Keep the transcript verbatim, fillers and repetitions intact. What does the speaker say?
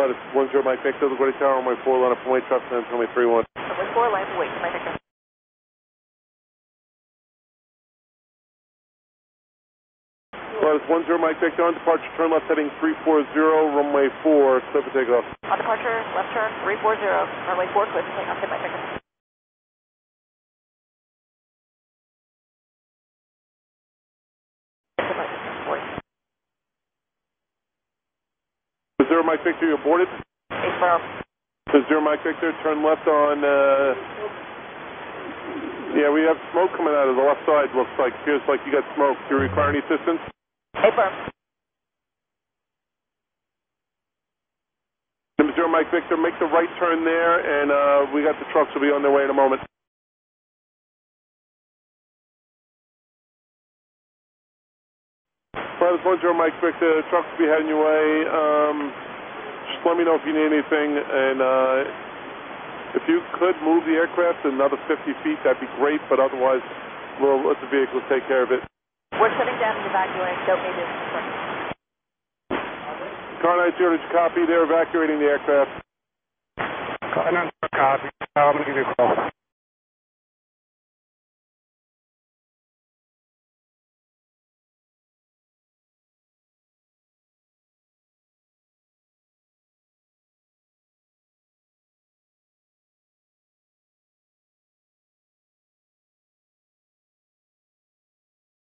LaGuardia one zero Mike Victor, LaGuardia Tower, on my four line up away, trust and runway three one. Runway four line up away, Mike Victor. LaGuardia one zero Mike Victor, on departure, turn left heading three four zero, runway four, clear for takeoff. On departure, left turn three four zero, runway four, clear for takeoff, Mike Victor. Zero Mike Victor, you're boarded. Eight miles. So Zero Mike Victor, turn left on. Uh, yeah, we have smoke coming out of the left side. Looks like feels like you got smoke. Do you require any assistance? Eight miles. Number Zero Mike Victor, make the right turn there, and uh, we got the trucks will be on their way in a moment. one zero Mike Victor, trucks will be heading your way. Um, just let me know if you need anything, and uh, if you could move the aircraft another fifty feet, that'd be great, but otherwise we'll let the vehicles take care of it. We're shutting down and evacuating, don't need this. Car nine zero, did you copy? They're evacuating the aircraft. Car nine zero, copy. I'm going to give you a call.